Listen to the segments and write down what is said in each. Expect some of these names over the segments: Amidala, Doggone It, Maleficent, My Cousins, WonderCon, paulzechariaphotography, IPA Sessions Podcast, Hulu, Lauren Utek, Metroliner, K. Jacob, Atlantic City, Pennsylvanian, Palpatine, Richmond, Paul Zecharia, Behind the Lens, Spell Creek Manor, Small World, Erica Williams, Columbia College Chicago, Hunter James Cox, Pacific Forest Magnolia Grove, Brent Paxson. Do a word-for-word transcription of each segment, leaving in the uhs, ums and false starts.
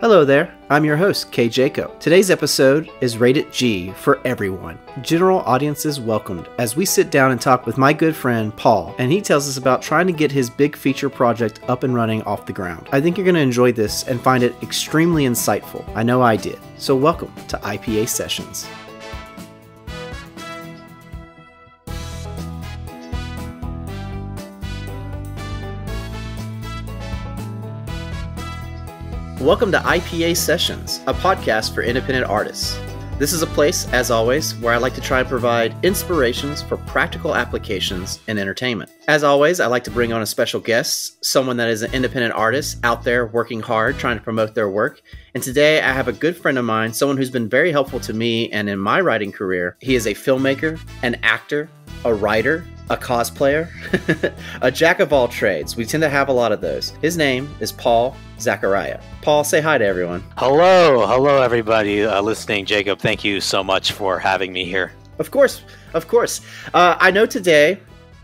Hello there, I'm your host, K. Jacob. Today's episode is rated G for everyone. General audiences welcomed as we sit down and talk with my good friend, Paul, and he tells us about trying to get his big feature project up and running off the ground. I think you're going to enjoy this and find it extremely insightful. I know I did. So welcome to I P A Sessions. Welcome to I P A Sessions, a podcast for independent artists. This is a place, as always, where I like to try and provide inspirations for practical applications in entertainment. As always, I like to bring on a special guest, someone that is an independent artist out there working hard, trying to promote their work. And today I have a good friend of mine, someone who's been very helpful to me and in my writing career. He is a filmmaker, an actor, a writer, a cosplayer, a jack of all trades. We tend to have a lot of those. His name is Paul Zecharia. Paul, say hi to everyone. Hello. Hello, everybody uh, listening. Jacob, thank you so much for having me here. Of course. Of course. Uh, I know today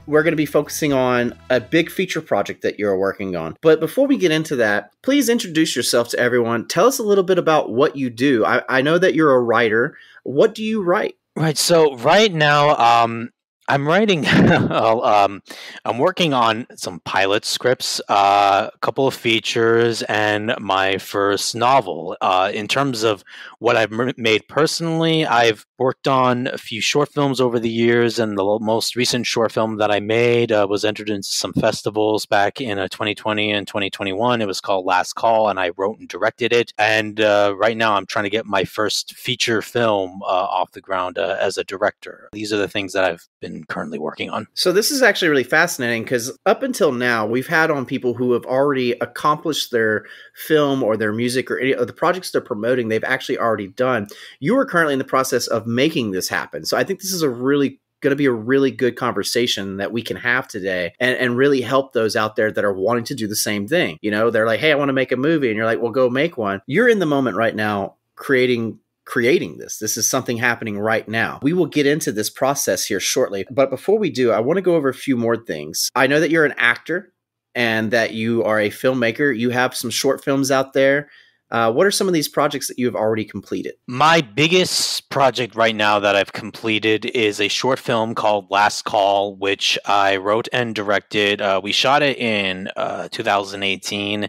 we're going to be focusing on a big feature project that you're working on. But before we get into that, please introduce yourself to everyone. Tell us a little bit about what you do. I, I know that you're a writer. What do you write? Right. So right now, um, I'm writing, um, I'm working on some pilot scripts, uh, a couple of features, and my first novel. Uh, in terms of what I've made personally, I've worked on a few short films over the years, and the most recent short film that I made uh, was entered into some festivals back in uh, twenty twenty and twenty twenty-one. It was called Last Call, and I wrote and directed it. And uh, right now I'm trying to get my first feature film uh, off the ground uh, as a director. These are the things that I've been currently working on. So this is actually really fascinating because up until now, we've had on people who have already accomplished their film or their music or any of the projects they're promoting, they've actually already done. You are currently in the process of making this happen. So I think this is a really going to be a really good conversation that we can have today and, and really help those out there that are wanting to do the same thing. You know, they're like, hey, I want to make a movie. And you're like, well, go make one. You're in the moment right now creating creating this. This is something happening right now. We will get into this process here shortly. But before we do, I want to go over a few more things. I know that you're an actor and that you are a filmmaker. You have some short films out there. Uh, what are some of these projects that you have already completed? My biggest project right now that I've completed is a short film called Last Call, which I wrote and directed. Uh, we shot it in uh, two thousand eighteen,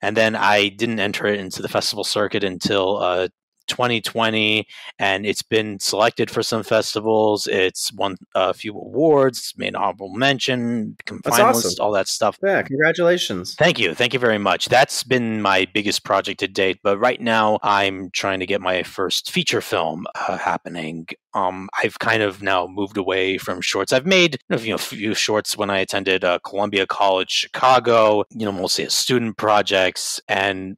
and then I didn't enter it into the festival circuit until uh, twenty twenty, and it's been selected for some festivals. It's won a few awards. It's made an honorable mention, finalist, awesome. All that stuff. Yeah, congratulations. Thank you. Thank you very much. That's been my biggest project to date. But right now, I'm trying to get my first feature film uh, happening. Um, I've kind of now moved away from shorts. I've made you know, a few shorts when I attended uh, Columbia College Chicago, you know, mostly as student projects, and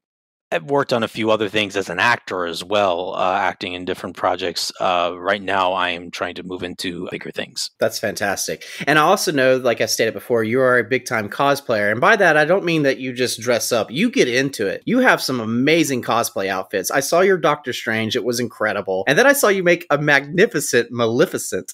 I've worked on a few other things as an actor as well, uh, acting in different projects. Uh, right now, I am trying to move into bigger things. That's fantastic. And I also know, like I stated before, you are a big-time cosplayer. And by that, I don't mean that you just dress up. You get into it. You have some amazing cosplay outfits. I saw your Doctor Strange. It was incredible. And then I saw you make a magnificent Maleficent.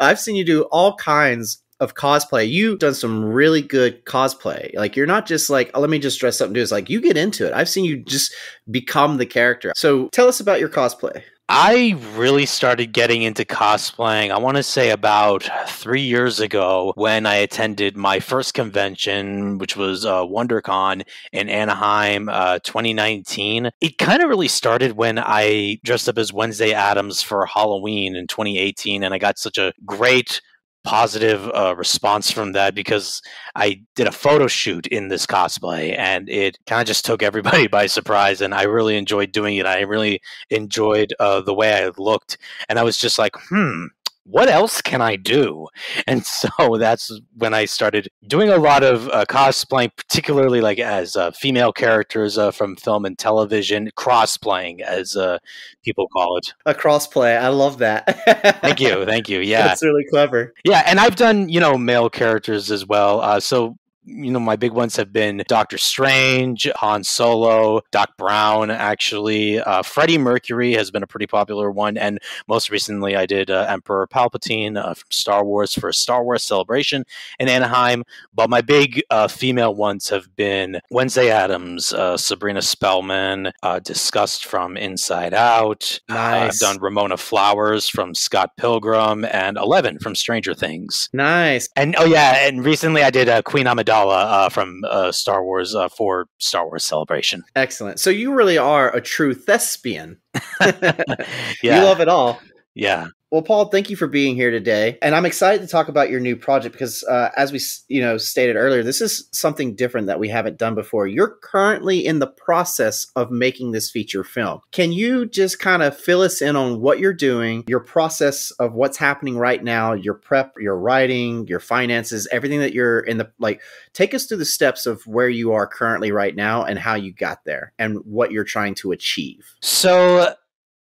I've seen you do all kinds of cosplay. You've done some really good cosplay. Like, you're not just like, oh, let me just dress up and do this. Like, you get into it. I've seen you just become the character. So tell us about your cosplay. I really started getting into cosplaying, I want to say about three years ago when I attended my first convention, which was uh, WonderCon in Anaheim, uh, twenty nineteen. It kind of really started when I dressed up as Wednesday Addams for Halloween in twenty eighteen, and I got such a great positive uh, response from that because I did a photo shoot in this cosplay and it kind of just took everybody by surprise, and I really enjoyed doing it. I really enjoyed uh, the way I looked, and I was just like, hmm, what else can I do? And so that's when I started doing a lot of uh, cosplaying, particularly like as uh, female characters uh, from film and television, cross-playing as uh, people call it. A cross-play. I love that. Thank you. Thank you. Yeah. That's really clever. Yeah. And I've done, you know, male characters as well. Uh, so you know, my big ones have been Doctor Strange, Han Solo, Doc Brown, actually. Uh, Freddie Mercury has been a pretty popular one. And most recently, I did uh, Emperor Palpatine uh, from Star Wars for a Star Wars celebration in Anaheim. But my big uh, female ones have been Wednesday Addams, uh, Sabrina Spellman, uh, Disgust from Inside Out. Nice. Uh, I've done Ramona Flowers from Scott Pilgrim and Eleven from Stranger Things. Nice. And oh, yeah. And recently I did uh, Queen Amidala. Uh, from uh, Star Wars uh, for Star Wars Celebration. Excellent. So you really are a true thespian. Yeah. You love it all. Yeah. Well, Paul, thank you for being here today. And I'm excited to talk about your new project because uh, as we you know stated earlier, this is something different that we haven't done before. You're currently in the process of making this feature film. Can you just kind of fill us in on what you're doing, your process of what's happening right now, your prep, your writing, your finances, everything that you're in the, like, take us through the steps of where you are currently right now and how you got there and what you're trying to achieve. So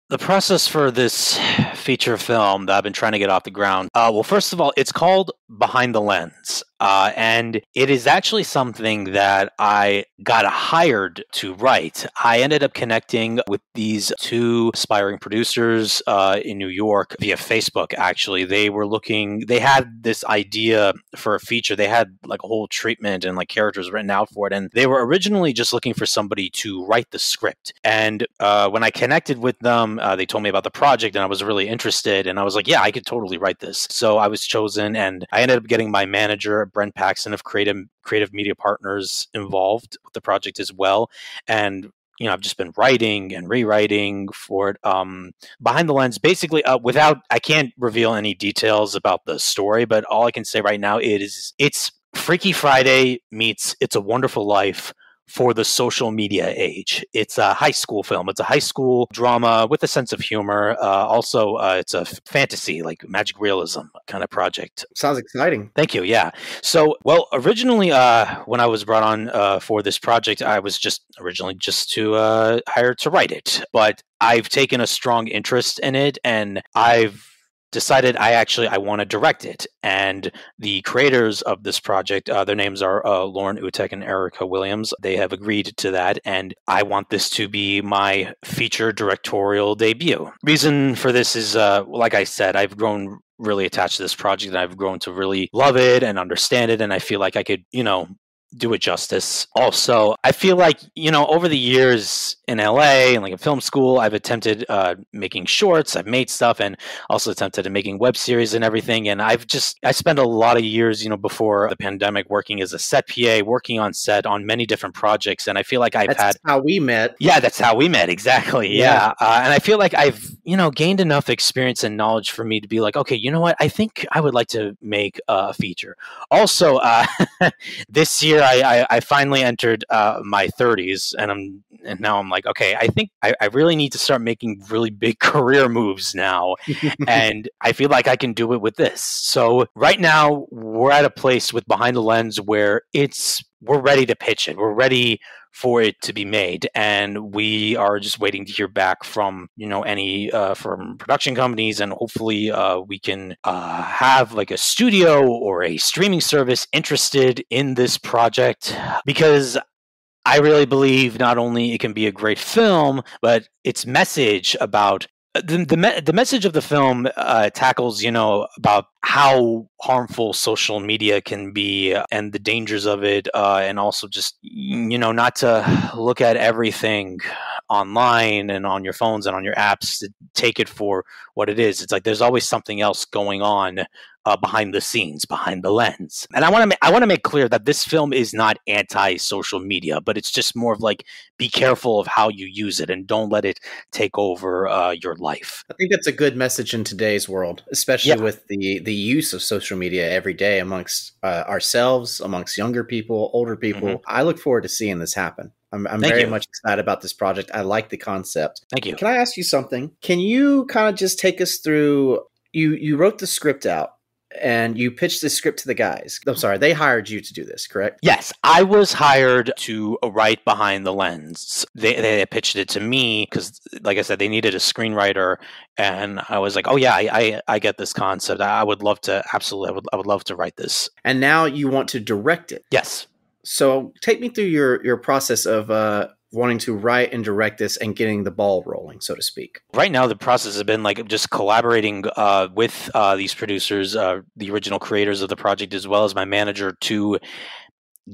the process for this feature film that I've been trying to get off the ground, uh, well, first of all, it's called Behind the Lens. Uh, and it is actually something that I got hired to write. I ended up connecting with these two aspiring producers uh, in New York via Facebook, actually. They were looking, they had this idea for a feature. They had like a whole treatment and like characters written out for it. And they were originally just looking for somebody to write the script. And uh, when I connected with them, uh, they told me about the project and I was really interested. And I was like, yeah, I could totally write this. So I was chosen and I ended up getting my manager, Brent Paxson of Creative Creative Media Partners, involved with the project as well. And you know, I've just been writing and rewriting for it. Um, Behind the Lens, basically, uh, without, I can't reveal any details about the story, but all I can say right now is it's Freaky Friday meets It's a Wonderful Life for the social media age. It's a high school film. It's a high school drama with a sense of humor. Uh, also, uh, it's a fantasy, like magic realism kind of project. Sounds exciting. Thank you. Yeah. So, well, originally, uh, when I was brought on uh, for this project, I was just originally just to uh, hired to write it. But I've taken a strong interest in it, and I've decided I actually, I want to direct it. And the creators of this project, uh, their names are uh, Lauren Utek and Erica Williams. They have agreed to that. And I want this to be my feature directorial debut. Reason for this is, uh, like I said, I've grown really attached to this project and I've grown to really love it and understand it. And I feel like I could, you know, do it justice. Also, I feel like, you know, over the years in L A and like in film school, I've attempted uh, making shorts, I've made stuff and also attempted at making web series and everything. And I've just, I spent a lot of years, you know, before the pandemic working as a set P A, working on set on many different projects. And I feel like I've that's had- That's how we met. Yeah, that's how we met. Exactly. Yeah. yeah. Uh, and I feel like I've, you know, gained enough experience and knowledge for me to be like, okay, you know what? I think I would like to make a feature. Also, uh, this year, I, I, I finally entered uh, my thirties, and I'm and now I'm like, okay, I think I, I really need to start making really big career moves now, and I feel like I can do it with this. So right now we're at a place with Behind the Lens where it's we're ready to pitch it. We're ready for it to be made, and we are just waiting to hear back from you know any uh, from production companies, and hopefully uh, we can uh, have like a studio or a streaming service interested in this project, because I really believe not only it can be a great film, but its message about the the, me the message of the film uh, tackles you know about how harmful social media can be and the dangers of it, uh, and also just you know not to look at everything online and on your phones and on your apps to take it for what it is. It's like there's always something else going on uh, behind the scenes, behind the lens. And I want to I want to make clear that this film is not anti-social media, but it's just more of like be careful of how you use it and don't let it take over uh, your life. I think that's a good message in today's world, especially yeah. with the the. The use of social media every day amongst uh, ourselves, amongst younger people, older people. Mm-hmm. I look forward to seeing this happen. I'm, I'm very you. much excited about this project. I like the concept. Thank you. Can I ask you something? Can you kind of just take us through, you, you wrote the script out. and you pitched this script to the guys. I'm sorry, they hired you to do this, correct? Yes, I was hired to write Behind the Lens. They, they pitched it to me because, like I said, they needed a screenwriter, and I was like, oh yeah, I, I, I get this concept. I would love to, absolutely, I would, I would love to write this. And now you want to direct it. Yes. So take me through your, your process of uh, wanting to write and direct this and getting the ball rolling, so to speak. Right now, the process has been like just collaborating uh, with uh, these producers, uh, the original creators of the project, as well as my manager, to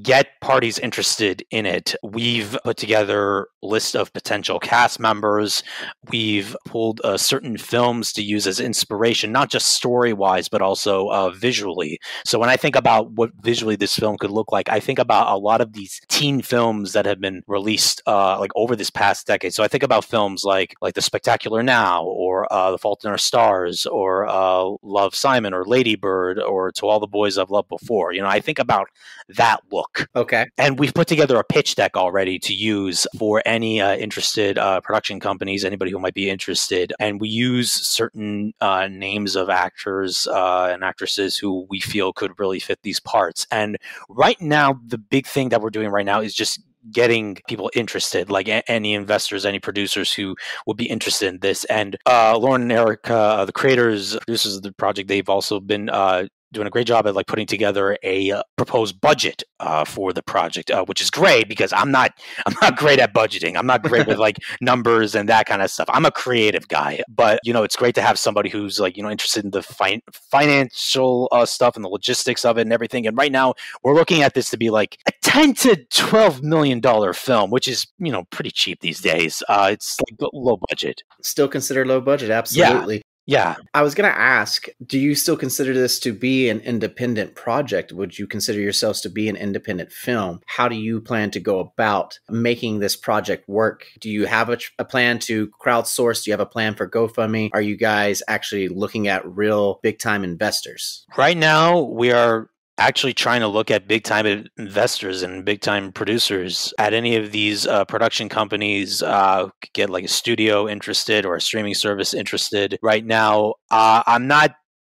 get parties interested in it. We've put together a list of potential cast members. We've pulled uh, certain films to use as inspiration, not just story-wise, but also uh, visually. So when I think about what visually this film could look like, I think about a lot of these teen films that have been released uh, like over this past decade. So I think about films like like The Spectacular Now, or uh, The Fault in Our Stars, or uh, Love, Simon, or Lady Bird, or To All the Boys I've Loved Before. You know, I think about that look. Okay. And we've put together a pitch deck already to use for any uh, interested uh, production companies, anybody who might be interested. And we use certain uh, names of actors uh, and actresses who we feel could really fit these parts. And right now, the big thing that we're doing right now is just getting people interested, like any investors, any producers who would be interested in this. And uh, Lauren and Erica, uh, the creators, producers of the project, they've also been uh, doing a great job at like putting together a uh, proposed budget uh, for the project, uh, which is great because I'm not, I'm not great at budgeting. I'm not great with like numbers and that kind of stuff. I'm a creative guy, but you know, it's great to have somebody who's like, you know, interested in the fi financial uh, stuff and the logistics of it and everything. And right now we're looking at this to be like a ten to twelve million dollar film, which is, you know, pretty cheap these days. Uh, it's like low budget. Still considered low budget. Absolutely. Yeah. Yeah. I was going to ask, do you still consider this to be an independent project? Would you consider yourselves to be an independent film? How do you plan to go about making this project work? Do you have a, a plan to crowdsource? Do you have a plan for GoFundMe? Are you guys actually looking at real big time investors? Right now, we are actually trying to look at big time investors and big time producers at any of these uh, production companies, uh, get like a studio interested or a streaming service interested. Right now, uh, I'm not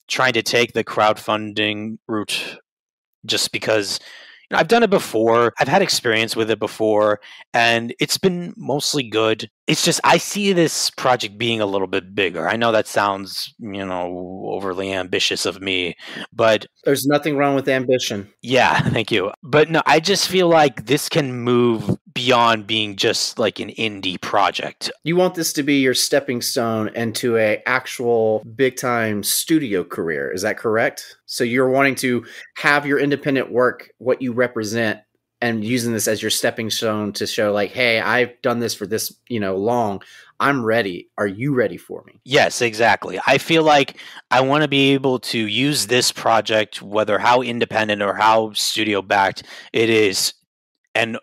trying to take the crowdfunding route just because, you know, I've done it before. I've had experience with it before, and it's been mostly good. It's just I see this project being a little bit bigger. I know that sounds, you know, overly ambitious of me, but there's nothing wrong with ambition. Yeah, thank you. But no, I just feel like this can move beyond being just like an indie project. You want this to be your stepping stone into a actual big time studio career. Is that correct? So you're wanting to have your independent work, what you represent, and using this as your stepping stone to show like, hey, I've done this for this, you know, long. I'm ready. Are you ready for me? Yes, exactly. I feel like I want to be able to use this project, whether how independent or how studio backed it is, and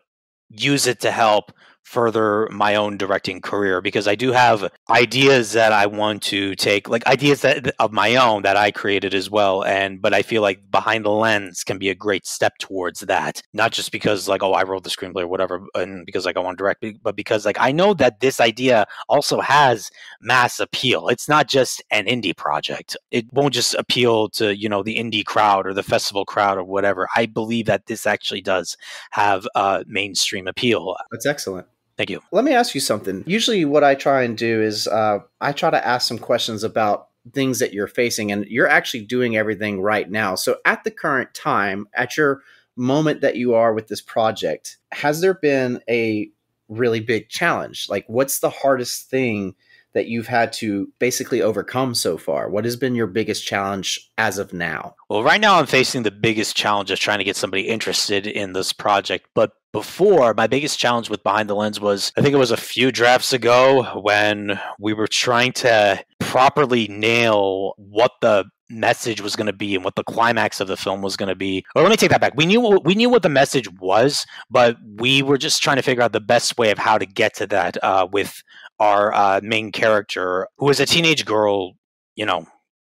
use it to help further my own directing career, because I do have ideas that I want to take, like ideas that of my own that I created as well. And but I feel like Behind the Lens can be a great step towards that, not just because like, oh, I wrote the screenplay or whatever, and because like I want to direct, but because like I know that this idea also has mass appeal. It's not just an indie project. It won't just appeal to, you know, the indie crowd or the festival crowd or whatever. I believe that this actually does have uh, mainstream appeal. That's excellent. Thank you. Let me ask you something. Usually what I try and do is uh, I try to ask some questions about things that you're facing, and you're actually doing everything right now. So at the current time, at your moment that you are with this project, has there been a really big challenge? Like, what's the hardest thing that you've had to basically overcome so far? What has been your biggest challenge as of now? Well, right now I'm facing the biggest challenge of trying to get somebody interested in this project. But before, my biggest challenge with Behind the Lens was, I think it was a few drafts ago when we were trying to properly nail what the message was going to be and what the climax of the film was going to be. Or let me take that back. We knew we knew what the message was, but we were just trying to figure out the best way of how to get to that uh, with our uh, main character, who is a teenage girl, you know,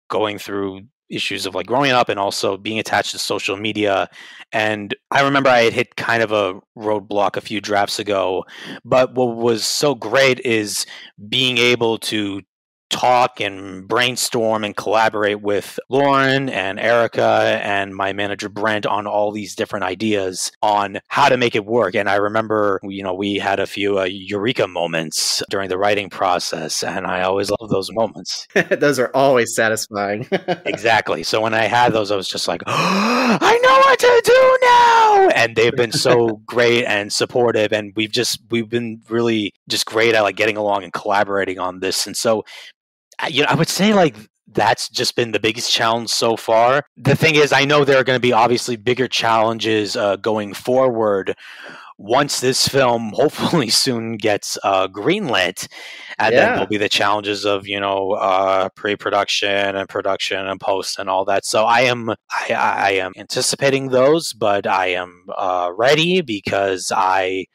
going through issues of like growing up and also being attached to social media. And I remember I had hit kind of a roadblock a few drafts ago, but what was so great is being able to talk and brainstorm and collaborate with Lauren and Erica and my manager Brent on all these different ideas on how to make it work. And I remember, you know, we had a few uh, eureka moments during the writing process, and I always love those moments. Those are always satisfying. Exactly. So when I had those, I was just like, oh, I know what to do now. And they've been so great and supportive, and we've just we've been really just great at like getting along and collaborating on this. And so, you know, I would say like that's just been the biggest challenge so far. The thing is, I know there are going to be obviously bigger challenges uh, going forward once this film hopefully soon gets uh, greenlit. And yeah. then there'll be the challenges of, you know, uh, pre-production and production and post and all that. So I am, I, I am anticipating those, but I am uh, ready because I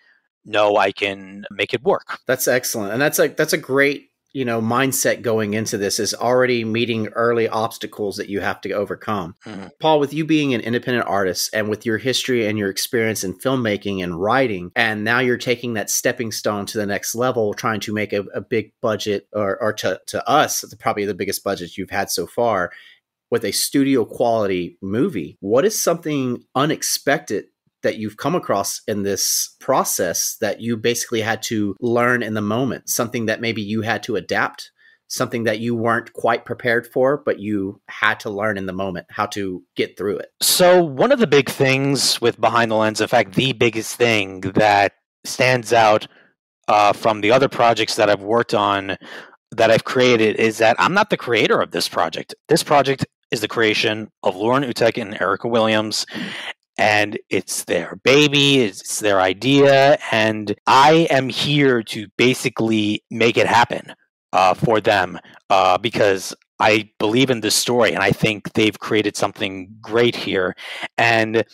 know I can make it work. That's excellent. And that's like, that's a great, you know, mindset going into this, is already meeting early obstacles that you have to overcome. Mm-hmm. Paul, with you being an independent artist and with your history and your experience in filmmaking and writing, and now you're taking that stepping stone to the next level, trying to make a, a big budget, or, or to, to us, probably the biggest budget you've had so far, with a studio quality movie. What is something unexpected that you've come across in this process that you basically had to learn in the moment, something that maybe you had to adapt, something that you weren't quite prepared for, but you had to learn in the moment how to get through it? So one of the big things with Behind the Lens, in fact, the biggest thing that stands out uh, from the other projects that I've worked on, that I've created, is that I'm not the creator of this project. This project is the creation of Lauren Utek and Erica Williams. And it's their baby, it's their idea, and I am here to basically make it happen uh, for them uh, because I believe in this story, and I think they've created something great here. And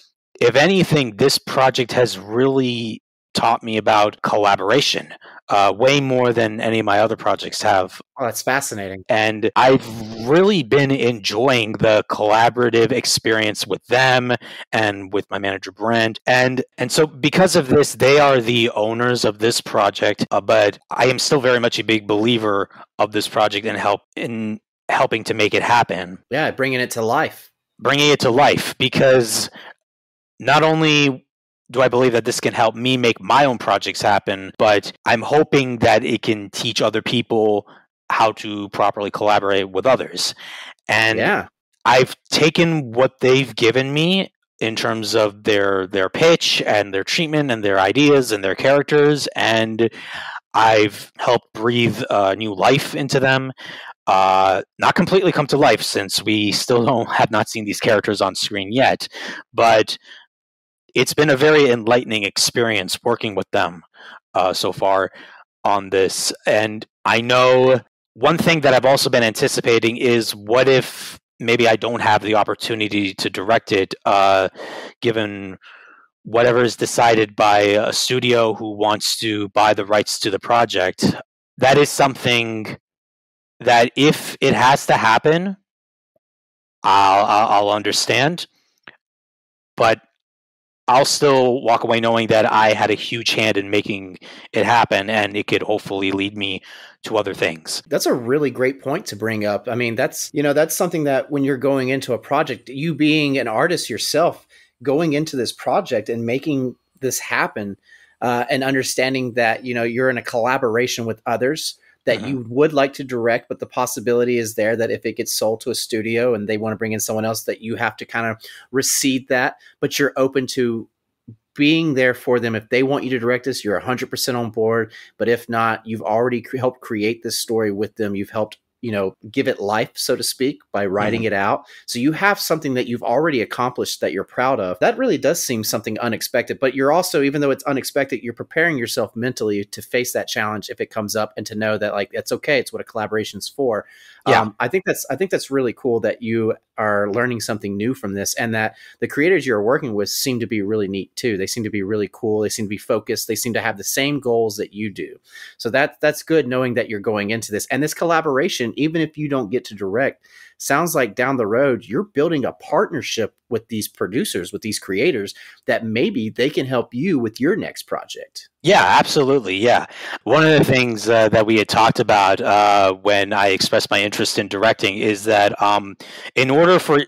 if anything, this project has really taught me about collaboration uh, way more than any of my other projects have. Oh, that's fascinating. And I've really been enjoying the collaborative experience with them and with my manager, Brent. And, and so because of this, they are the owners of this project, uh, but I am still very much a big believer of this project and help in helping to make it happen. Yeah, bringing it to life. Bringing it to life, because not only do I believe that this can help me make my own projects happen, but I'm hoping that it can teach other people how to properly collaborate with others. And yeah. I've taken what they've given me in terms of their their pitch and their treatment and their ideas and their characters, and I've helped breathe uh, new life into them. Uh, not completely come to life, since we still don't, have not seen these characters on screen yet, but it's been a very enlightening experience working with them uh, so far on this. And I know one thing that I've also been anticipating is, what if maybe I don't have the opportunity to direct it, uh, given whatever is decided by a studio who wants to buy the rights to the project. That is something that if it has to happen, I'll, I'll understand. But I'll still walk away knowing that I had a huge hand in making it happen, and it could hopefully lead me to other things. That's a really great point to bring up. I mean, that's, you know, that's something that when you're going into a project, you being an artist yourself, going into this project and making this happen uh, and understanding that, you know, you're in a collaboration with others that mm-hmm. you would like to direct, but the possibility is there that if it gets sold to a studio and they want to bring in someone else, that you have to kind of recede that, but you're open to being there for them. If they want you to direct this, you're one hundred percent on board. But if not, you've already cre- helped create this story with them. You've helped, you know, give it life, so to speak, by writing mm-hmm. it out. So you have something that you've already accomplished that you're proud of. That really does seem something unexpected, but you're also, even though it's unexpected, you're preparing yourself mentally to face that challenge if it comes up, and to know that, like, it's okay. It's what a collaboration's for. Yeah. Um, I think that's, I think that's really cool that you are learning something new from this, and that the creators you're working with seem to be really neat too. They seem to be really cool. They seem to be focused. They seem to have the same goals that you do. So that that's good, knowing that you're going into this, and this collaboration, even if you don't get to direct, sounds like down the road, you're building a partnership with these producers, with these creators, that maybe they can help you with your next project. Yeah, absolutely. Yeah. One of the things uh, that we had talked about uh, when I expressed my interest in directing is that um, in order for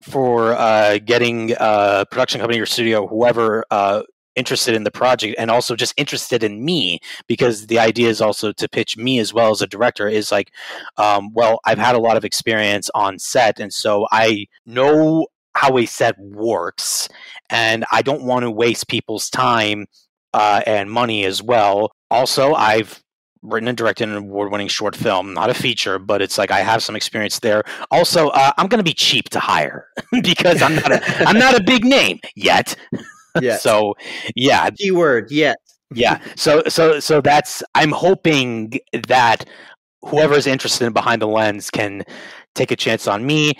for uh, getting a production company or studio, whoever uh, interested in the project, and also just interested in me, because the idea is also to pitch me as well as a director, is like, um, well, I've had a lot of experience on set, and so I know how a set works, and I don't want to waste people's time uh, and money as well. Also, I've written and directed an award-winning short film, not a feature, but it's like I have some experience there. Also, uh, I'm going to be cheap to hire because I'm not a, I'm not a big name yet. Yeah. So, yeah. Keyword, yes. Yeah. So, so, so that's, I'm hoping that whoever's interested in Behind the Lens can take a chance on me,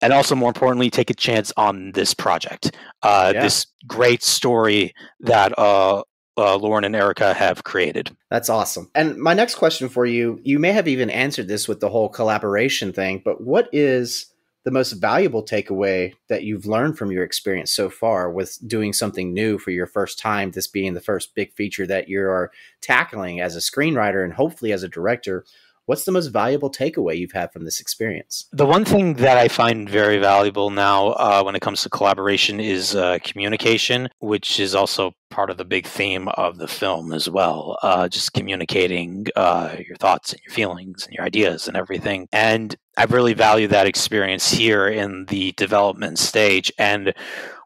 and also, more importantly, take a chance on this project. Uh, yeah. This great story that, uh, Uh, Lauren and Erica have created. That's awesome. And my next question for you, you may have even answered this with the whole collaboration thing, but what is the most valuable takeaway that you've learned from your experience so far with doing something new for your first time, this being the first big feature that you're tackling as a screenwriter and hopefully as a director? What's the most valuable takeaway you've had from this experience? The one thing that I find very valuable now uh, when it comes to collaboration is uh, communication, which is also part of the big theme of the film as well. Uh, just communicating uh, your thoughts and your feelings and your ideas and everything. And I really value that experience here in the development stage. And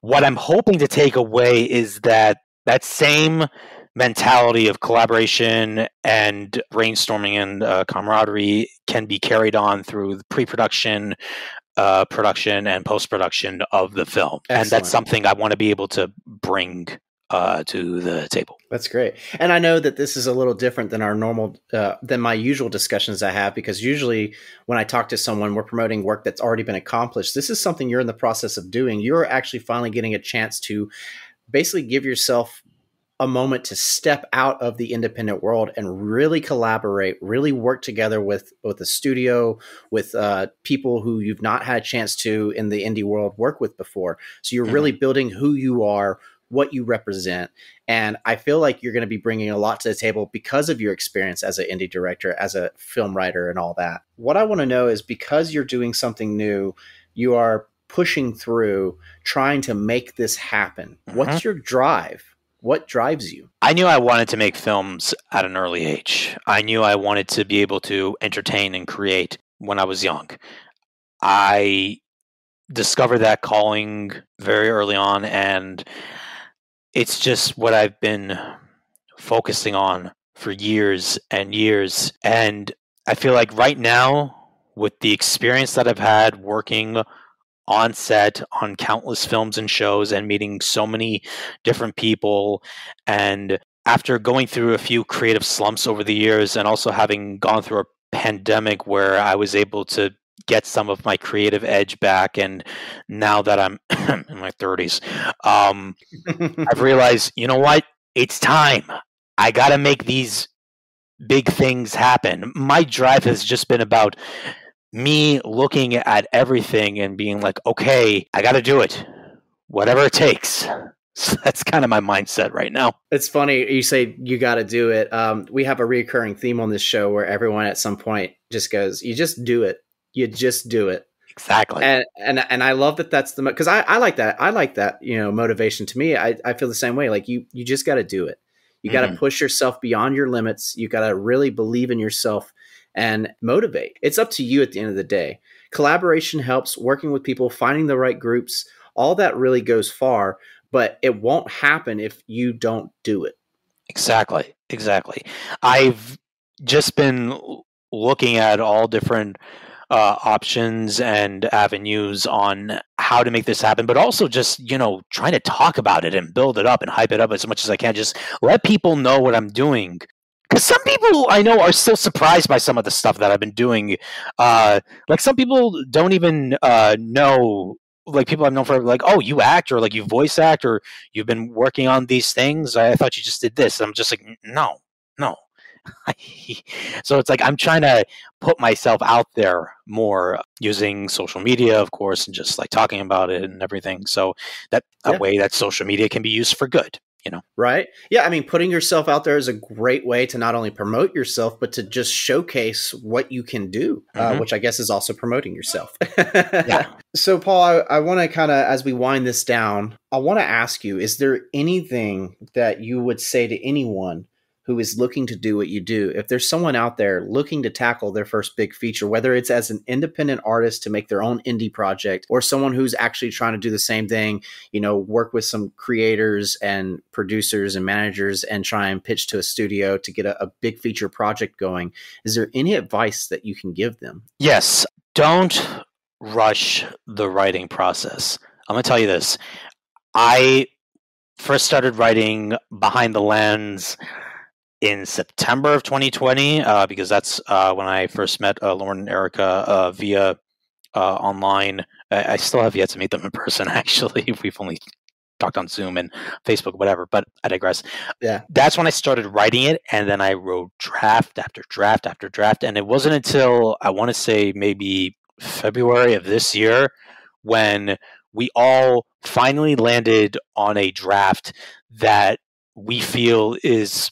what I'm hoping to take away is that that same mentality of collaboration and brainstorming and uh, camaraderie can be carried on through the pre-production, uh, production, and post-production of the film. Excellent. And that's something I want to be able to bring uh, to the table. That's great. And I know that this is a little different than our normal, uh, than my usual discussions I have, because usually when I talk to someone, we're promoting work that's already been accomplished. This is something you're in the process of doing. You're actually finally getting a chance to basically give yourself a moment to step out of the independent world and really collaborate, really work together with both the studio, with uh, people who you've not had a chance to in the indie world work with before. So you're mm-hmm. really building who you are, what you represent. And I feel like you're going to be bringing a lot to the table because of your experience as an indie director, as a film writer and all that. What I want to know is, because you're doing something new, you are pushing through, trying to make this happen. Mm-hmm. What's your drive? What drives you? I knew I wanted to make films at an early age. I knew I wanted to be able to entertain and create when I was young. I discovered that calling very early on, and it's just what I've been focusing on for years and years. And I feel like right now, with the experience that I've had working on set on countless films and shows and meeting so many different people, and after going through a few creative slumps over the years, and also having gone through a pandemic where I was able to get some of my creative edge back, and now that I'm in my thirties, um, I've realized, you know what, it's time. I gotta make these big things happen. My drive has just been about me looking at everything and being like, okay, I got to do it, whatever it takes. So that's kind of my mindset right now. It's funny you say you got to do it. Um, we have a recurring theme on this show where everyone at some point just goes, you just do it. You just do it. Exactly. And, and, and I love that. That's the, cause I, I like that. I like that, you know, motivation to me. I, I feel the same way. Like you, you just got to do it. You got to mm-hmm. push yourself beyond your limits. You got to really believe in yourself and motivate. It's up to you at the end of the day. Collaboration helps, working with people, finding the right groups, all that really goes far, but it won't happen if you don't do it. Exactly. Exactly. I've just been looking at all different uh, options and avenues on how to make this happen, but also just, you know, trying to talk about it and build it up and hype it up as much as I can. Just let people know what I'm doing. because some people I know are still surprised by some of the stuff that I've been doing. Uh, like some people don't even uh, know, like people I've known for, like, oh, you act, or like you voice act, or you've been working on these things. I thought you just did this. And I'm just like, no, no. So it's like I'm trying to put myself out there more using social media, of course, and just like talking about it and everything. So that, that yeah. way that social media can be used for good, you know? Right. Yeah. I mean, putting yourself out there is a great way to not only promote yourself, but to just showcase what you can do, mm-hmm. uh, which I guess is also promoting yourself. Yeah. So, Paul, I, I want to kind of, as we wind this down, I want to ask you, is there anything that you would say to anyone who is looking to do what you do? If there's someone out there looking to tackle their first big feature, whether it's as an independent artist to make their own indie project, or someone who's actually trying to do the same thing, you know, work with some creators and producers and managers and try and pitch to a studio to get a, a big feature project going, is there any advice that you can give them? Yes. Don't rush the writing process. I'm going to tell you this. I first started writing Behind the Lens in September of twenty twenty, uh, because that's uh, when I first met uh, Lauren and Erica uh, via uh, online. I, I still have yet to meet them in person, actually. We've only talked on Zoom and Facebook, whatever, but I digress. Yeah. That's when I started writing it, and then I wrote draft after draft after draft, and it wasn't until, I want to say, maybe February of this year when we all finally landed on a draft that we feel is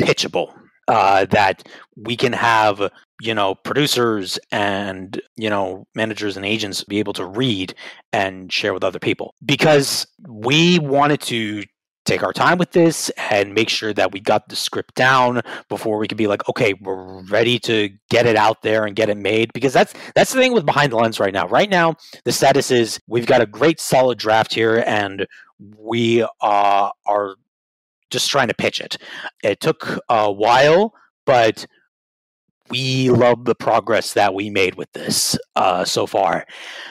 pitchable, uh, that we can have, you know, producers and, you know, managers and agents be able to read and share with other people, because we wanted to take our time with this and make sure that we got the script down before we could be like, okay, we're ready to get it out there and get it made. Because that's, that's the thing with Behind the Lens right now. Right now, the status is we've got a great solid draft here, and we uh, are just trying to pitch it. It took a while, but we love the progress that we made with this uh, so far.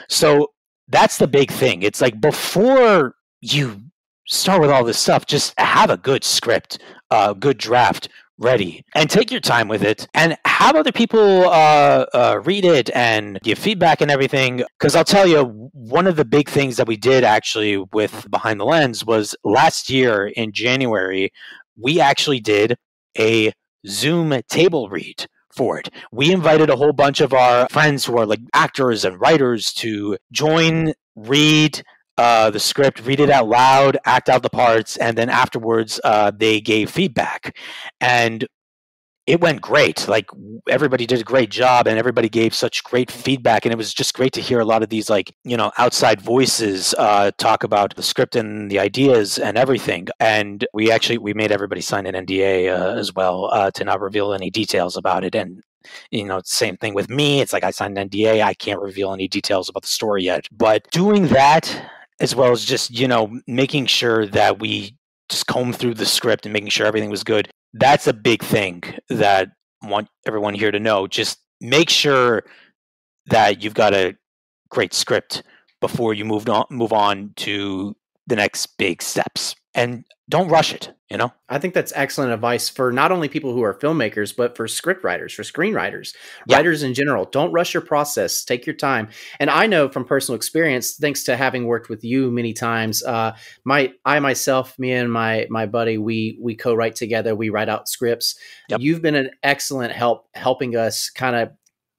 So that's the big thing. It's like, before you start with all this stuff, just have a good script, a good draft ready, and take your time with it, and have other people uh, uh, read it and give feedback and everything. Because I'll tell you, one of the big things that we did actually with Behind the Lens was last year in January, we actually did a Zoom table read for it. We invited a whole bunch of our friends who are like actors and writers to join, read Uh, the script, read it out loud, act out the parts, and then afterwards uh, they gave feedback. And it went great. Like, everybody did a great job, and everybody gave such great feedback. And it was just great to hear a lot of these, like, you know, outside voices uh, talk about the script and the ideas and everything. And we actually, we made everybody sign an N D A uh, as well uh, to not reveal any details about it. And you know, same thing with me. It's like, I signed an N D A. I can't reveal any details about the story yet. But doing that, as well as just, you know, making sure that we just comb through the script and making sure everything was good. That's a big thing that I want everyone here to know. Just make sure that you've got a great script before you move on, move on to the next big steps. And don't rush it, you know? I think that's excellent advice for not only people who are filmmakers, but for script writers, for screenwriters, yeah. writers in general. Don't rush your process. Take your time. And I know from personal experience, thanks to having worked with you many times, uh, my I myself, me and my my buddy, we we co-write together. We write out scripts. Yep. You've been an excellent help helping us kind of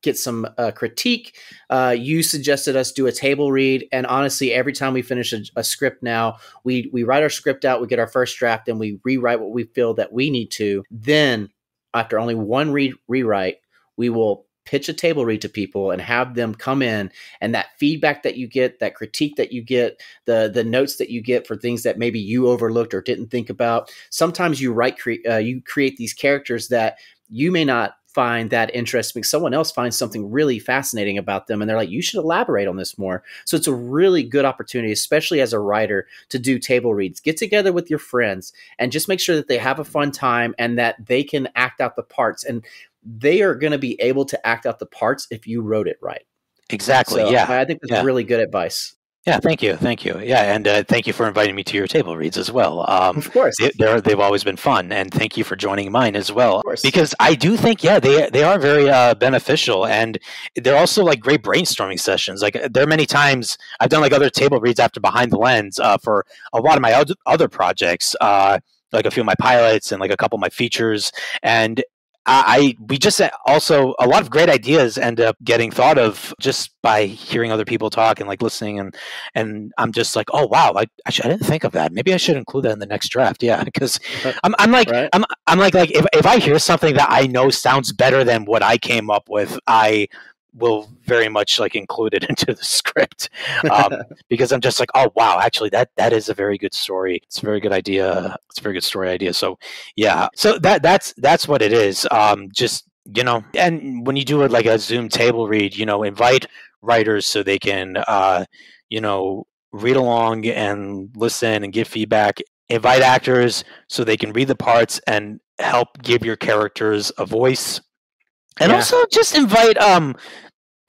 get some uh, critique. Uh, you suggested us do a table read. And honestly, every time we finish a, a script now, we, we write our script out, we get our first draft, and we rewrite what we feel that we need to. Then after only one re rewrite, we will pitch a table read to people and have them come in. And that feedback that you get, that critique that you get, the the notes that you get for things that maybe you overlooked or didn't think about. Sometimes you write, cre uh, you create these characters that you may not find that interesting. Someone else finds something really fascinating about them, and they're like, you should elaborate on this more. So it's a really good opportunity, especially as a writer, to do table reads. Get together with your friends and just make sure that they have a fun time and that they can act out the parts. And they are going to be able to act out the parts if you wrote it right. Exactly. So, yeah. I think that's yeah. really good advice. Yeah, thank you. Thank you. Yeah, and uh, thank you for inviting me to your table reads as well. Um, of course. They, they've always been fun, and thank you for joining mine as well. Of course. Because I do think, yeah, they they are very uh, beneficial, and they're also like great brainstorming sessions. Like there are many times I've done like other table reads after Behind the Lens uh, for a lot of my other projects, uh, like a few of my pilots and like a couple of my features. And I, we just also a lot of great ideas end up getting thought of just by hearing other people talk and like listening. And, and I'm just like, oh, wow, I, I, sh I didn't think of that. Maybe I should include that in the next draft. Yeah. Cause I'm, I'm like, right. I'm, I'm like, like if, if I hear something that I know sounds better than what I came up with, I will very much like include it into the script um, because I'm just like, oh, wow, actually that, that is a very good story. It's a very good idea. It's a very good story idea. So yeah, so that, that's, that's what it is. Um, just, you know, and when you do it like a Zoom table read, you know, invite writers so they can, uh, you know, read along and listen and give feedback, invite actors so they can read the parts and help give your characters a voice. And yeah. also just invite, um,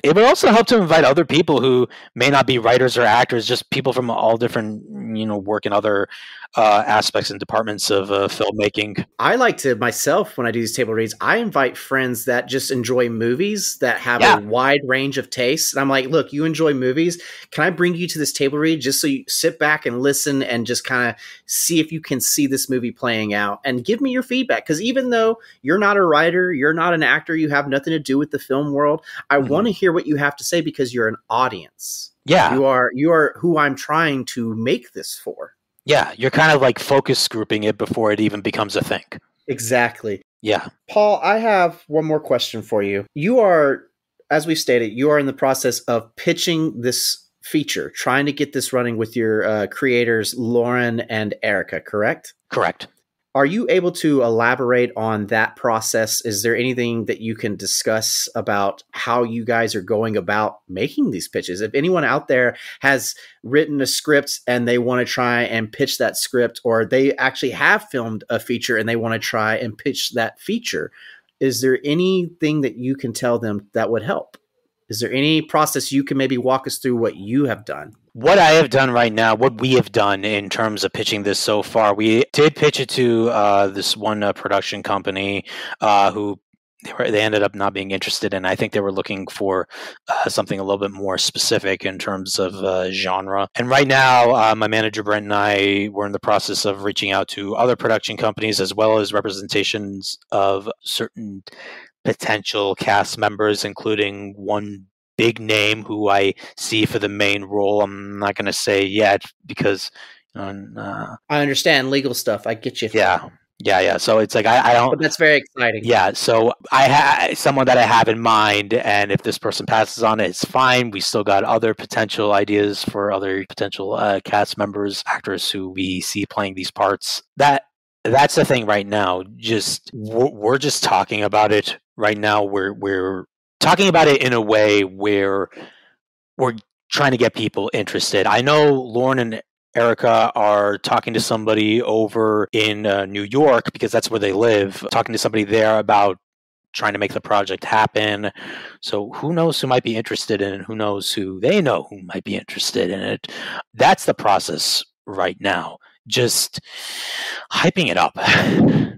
it would also help to invite other people who may not be writers or actors, just people from all different, you know, work in other uh, aspects and departments of uh, filmmaking. I like to myself, when I do these table reads, I invite friends that just enjoy movies that have yeah. a wide range of tastes. And I'm like, look, you enjoy movies. Can I bring you to this table read just so you sit back and listen and just kind of see if you can see this movie playing out and give me your feedback? Because even though you're not a writer, you're not an actor, you have nothing to do with the film world, I mm-hmm. want to hear what you have to say because you're an audience. Yeah. You are you are who I'm trying to make this for. Yeah, you're kind of like focus grouping it before it even becomes a thing. Exactly. Yeah. Paul, I have one more question for you. You are, as we've stated, you are in the process of pitching this feature, trying to get this running with your uh, creators, Lauren and Erica, correct? Correct. Are you able to elaborate on that process? Is there anything that you can discuss about how you guys are going about making these pitches? If anyone out there has written a script and they want to try and pitch that script, or they actually have filmed a feature and they want to try and pitch that feature, is there anything that you can tell them that would help? Is there any process you can maybe walk us through what you have done? What I have done right now, what we have done in terms of pitching this so far, we did pitch it to uh, this one uh, production company uh, who they, were, they ended up not being interested in. I think they were looking for uh, something a little bit more specific in terms of uh, genre. And right now, uh, my manager, Brent, and I were in the process of reaching out to other production companies as well as representations of certain potential cast members, including one big name who I see for the main role. I'm not going to say yet because uh, I understand legal stuff. I get you. Yeah. Yeah. Yeah. So it's like, I, I don't, but that's very exciting. Yeah. So I have someone that I have in mind, and if this person passes on it, it's fine. We still got other potential ideas for other potential uh, cast members, actors who we see playing these parts. That that's the thing right now. Just we're, we're just talking about it right now. We're, we're, talking about it in a way where we're trying to get people interested. I know Lauren and Erica are talking to somebody over in uh, New York because that's where they live, talking to somebody there about trying to make the project happen. So who knows who might be interested in it? Who knows who they know who might be interested in it? That's the process right now. Just hyping it up.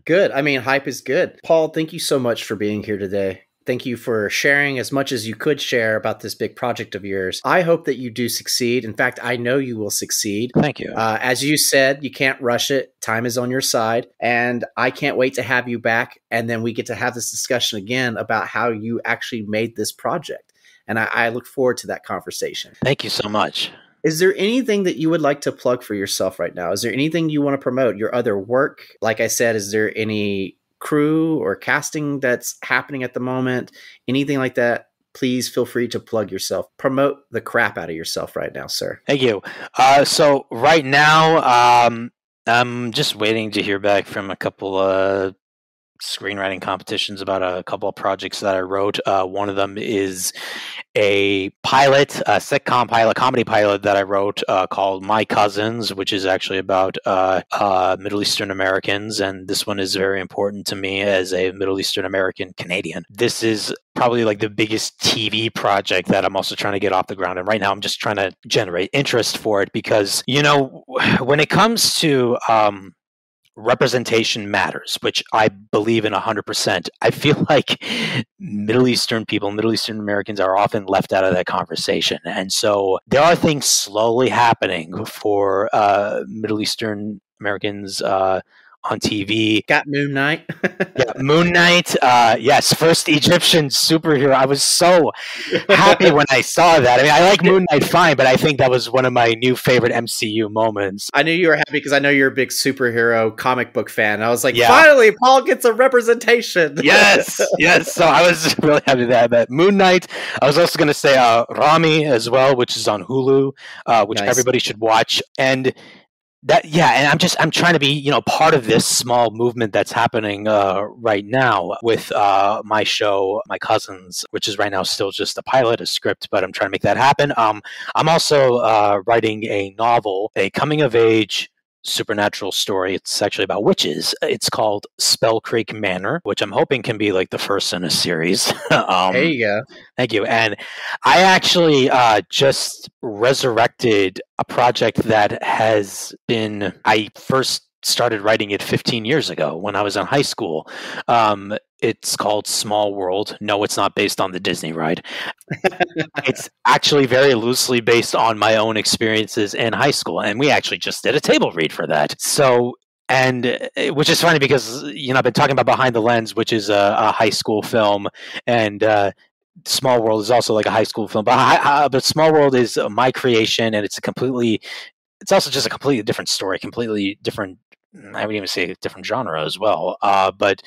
Good. I mean, hype is good. Paul, thank you so much for being here today. Thank you for sharing as much as you could share about this big project of yours. I hope that you do succeed. In fact, I know you will succeed. Thank you. Uh, as you said, you can't rush it. Time is on your side. And I can't wait to have you back. And then we get to have this discussion again about how you actually made this project. And I, I look forward to that conversation. Thank you so much. Is there anything that you would like to plug for yourself right now? Is there anything you want to promote? Your other work? Like I said, is there any crew or casting that's happening at the moment, anything like that? Please feel free to plug yourself. Promote the crap out of yourself right now, sir. Thank you. Uh, so right now, um, I'm just waiting to hear back from a couple of uh, screenwriting competitions about a couple of projects that I wrote. Uh, one of them is a pilot, a sitcom pilot, comedy pilot that I wrote uh, called My Cousins, which is actually about uh, uh, Middle Eastern Americans. And this one is very important to me as a Middle Eastern American Canadian. This is probably like the biggest T V project that I'm also trying to get off the ground. And right now I'm just trying to generate interest for it because, you know, when it comes to... Um, representation matters, which I believe in one hundred percent. I feel like Middle Eastern people, Middle Eastern Americans are often left out of that conversation. And so there are things slowly happening for uh, Middle Eastern Americans uh, on T V. Got Moon Knight. yeah, Moon Knight. Uh, yes, first Egyptian superhero. I was so happy when I saw that. I mean, I like Moon Knight fine, but I think that was one of my new favorite M C U moments. I knew you were happy because I know you're a big superhero comic book fan. I was like, yeah. Finally, Paul gets a representation. yes, yes. So I was really happy that. But Moon Knight, I was also going to say uh, Rami as well, which is on Hulu, uh, which nice. Everybody should watch. And That yeah, and I'm just I'm trying to be you know part of this small movement that's happening uh, right now with uh, my show, My Cousins, which is right now still just a pilot, a script, but I'm trying to make that happen. Um, I'm also uh, writing a novel, a coming of age supernatural story. It's actually about witches. It's called Spell Creek Manor, which I'm hoping can be like the first in a series. um, there you go. Thank you. And I actually uh, just resurrected a project that has been, I first started writing it fifteen years ago when I was in high school. Um, it's called Small World. No, it's not based on the Disney ride. It's actually very loosely based on my own experiences in high school. And we actually just did a table read for that. So, and which is funny because, you know, I've been talking about Behind the Lens, which is a, a high school film. And, uh, Small World is also like a high school film, but I, I, but Small World is my creation, and it's a completely, it's also just a completely different story, completely different. I would even say different genre as well. Uh, but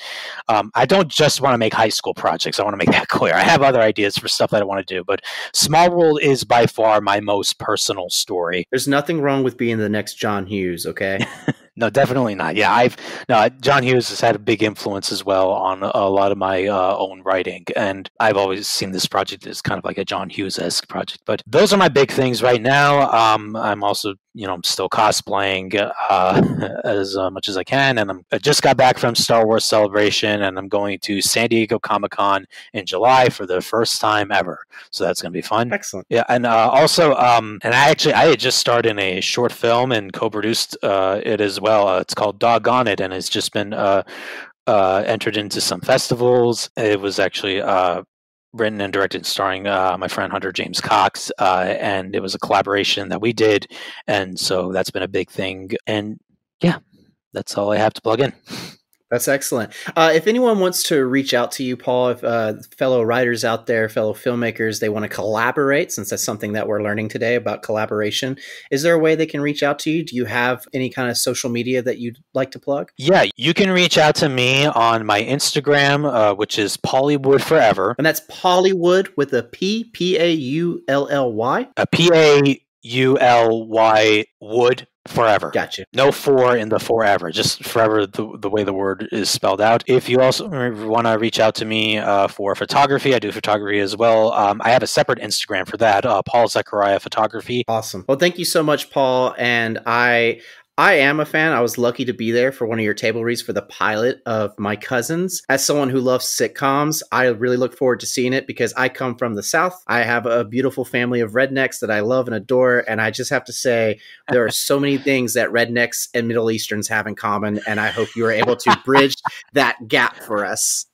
um, I don't just want to make high school projects. I want to make that clear. I have other ideas for stuff that I want to do, but Small World is by far my most personal story. There's nothing wrong with being the next John Hughes. Okay. No, definitely not. Yeah, I've no. John Hughes has had a big influence as well on a lot of my uh, own writing, and I've always seen this project as kind of like a John Hughes-esque project. But those are my big things right now. Um, I'm also, you know, I'm still cosplaying uh, as uh, much as I can, and I'm, I just got back from Star Wars Celebration, and I'm going to San Diego Comic-Con in July for the first time ever. So that's going to be fun. Excellent. Yeah, and uh, also, um, and I actually I had just starred in a short film and co-produced uh, it as well. Uh, it's called Doggone It, and it's just been uh, uh, entered into some festivals. It was actually uh, written and directed starring uh, my friend Hunter James Cox, uh, and it was a collaboration that we did, and so that's been a big thing. And yeah, that's all I have to plug in. That's excellent. Uh, if anyone wants to reach out to you, Paul, if uh, fellow writers out there, fellow filmmakers, they want to collaborate, since that's something that we're learning today about collaboration, is there a way they can reach out to you? Do you have any kind of social media that you'd like to plug? Yeah, you can reach out to me on my Instagram, uh, which is paulywoodforever. And that's Paulywood with a P, P A U L L Y? A P A U L Y wood. Forever. Gotcha. No four in the forever, just forever the, the way the word is spelled out. If you also want to reach out to me uh, for photography, I do photography as well. Um, I have a separate Instagram for that, uh, Paul Zecharia Photography. Awesome. Well, thank you so much, Paul. And I... I am a fan. I was lucky to be there for one of your table reads for the pilot of My Cousins. As someone who loves sitcoms, I really look forward to seeing it because I come from the South. I have a beautiful family of rednecks that I love and adore. And I just have to say, there are so many things that rednecks and Middle Easterns have in common. And I hope you are able to bridge that gap for us.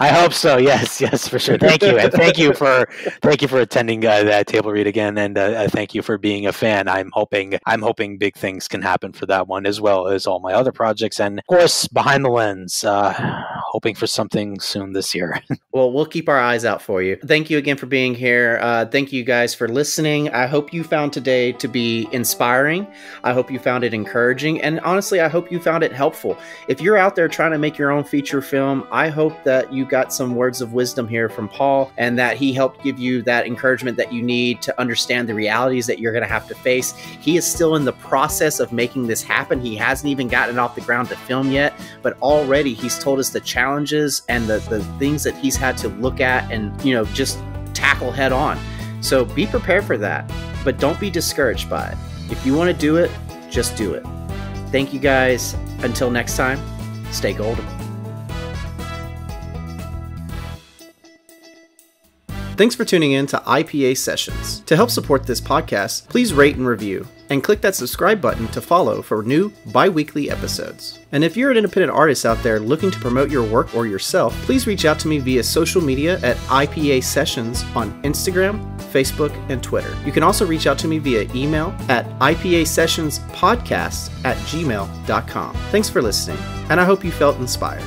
I hope so. Yes, yes, for sure. Thank you, and thank you for thank you for attending uh, that table read again, and uh, thank you for being a fan. I'm hoping I'm hoping big things can happen for that one, as well as all my other projects, and of course Behind the Lens. Uh, hoping for something soon this year. Well, we'll keep our eyes out for you. Thank you again for being here. Uh, thank you guys for listening. I hope you found today to be inspiring. I hope you found it encouraging. And honestly, I hope you found it helpful. If you're out there trying to make your own feature film, I hope that you got some words of wisdom here from Paul and that he helped give you that encouragement that you need to understand the realities that you're going to have to face. He is still in the process of making this happen. He hasn't even gotten it off the ground to film yet, but already he's told us the challenges and the, the things that he's had to look at and, you know, just tackle head on. So be prepared for that, but don't be discouraged by it. If you want to do it, just do it. Thank you guys. Until next time, stay golden. Thanks for tuning in to I P A Sessions. To help support this podcast, please rate and review, and click that subscribe button to follow for new bi-weekly episodes. And if you're an independent artist out there looking to promote your work or yourself, please reach out to me via social media at I P A Sessions on Instagram, Facebook, and Twitter. You can also reach out to me via email at ipasessionspodcast at gmail dot com. Thanks for listening, and I hope you felt inspired.